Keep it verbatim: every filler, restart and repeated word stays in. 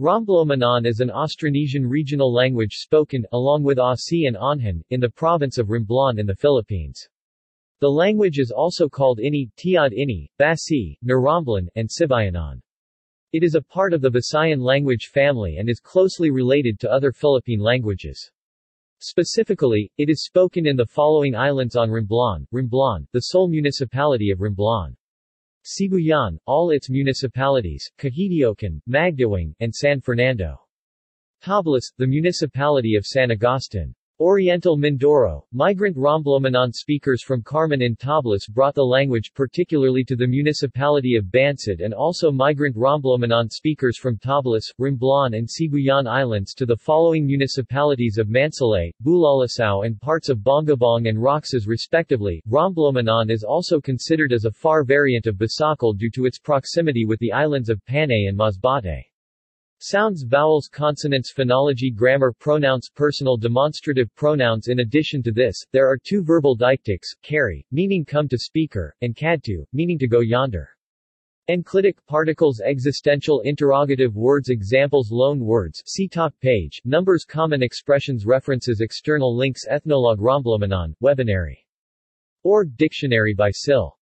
Romblomanon is an Austronesian regional language spoken, along with Asi and Onhan, in the province of Romblon in the Philippines. The language is also called Ini, Tiyad Ini, Basi, Niromblon, and Sibayanon. It is a part of the Visayan language family and is closely related to other Philippine languages. Specifically, it is spoken in the following islands on Romblon: Romblon, the sole municipality of Romblon; Sibuyan, all its municipalities, Cajidiocan, Magdiwang, and San Fernando; Tablas, the municipality of San Agustin; Oriental Mindoro, migrant Romblomanon speakers from Carmen and Tablas brought the language particularly to the municipality of Bansud, and also migrant Romblomanon speakers from Tablas, Romblon and Sibuyan Islands to the following municipalities of Mansalay, Bulalacao, and parts of Bongabong and Roxas respectively. Romblomanon is also considered as a far variant of Bisakol due to its proximity with the islands of Panay and Masbate. Sounds, vowels, consonants, phonology, grammar, pronouns, personal demonstrative pronouns. In addition to this, there are two verbal deictics: carry, meaning come to speaker, and kadtu, meaning to go yonder. Enclitic particles, existential interrogative words, examples, loan words, see top page, numbers, common expressions, references, external links. Ethnologue. Romblomanon, Webinary dot org, Dictionary by S I L.